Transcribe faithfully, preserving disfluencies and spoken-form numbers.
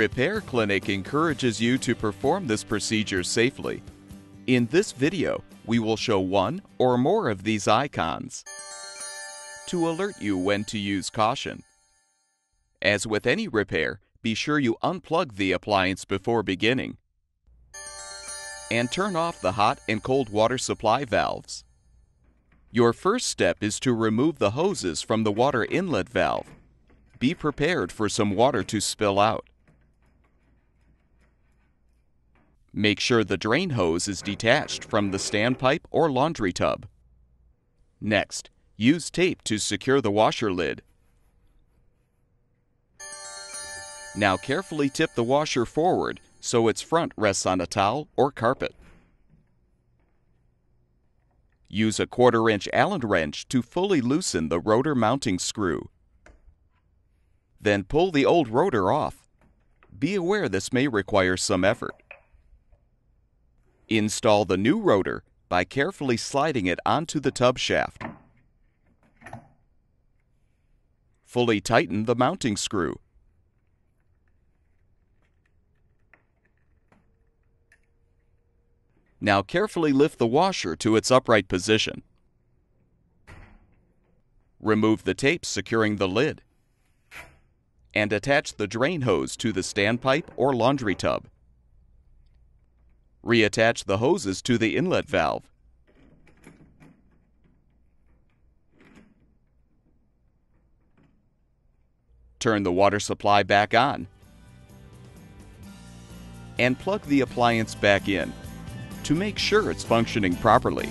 Repair Clinic encourages you to perform this procedure safely. In this video, we will show one or more of these icons to alert you when to use caution. As with any repair, be sure you unplug the appliance before beginning and turn off the hot and cold water supply valves. Your first step is to remove the hoses from the water inlet valve. Be prepared for some water to spill out. Make sure the drain hose is detached from the standpipe or laundry tub. Next, use tape to secure the washer lid. Now carefully tip the washer forward so its front rests on a towel or carpet. Use a quarter-inch Allen wrench to fully loosen the rotor mounting screw. Then pull the old rotor off. Be aware this may require some effort. Install the new rotor by carefully sliding it onto the tub shaft. Fully tighten the mounting screw. Now carefully lift the washer to its upright position. Remove the tape securing the lid and attach the drain hose to the standpipe or laundry tub. Reattach the hoses to the inlet valve. Turn the water supply back on and plug the appliance back in to make sure it's functioning properly.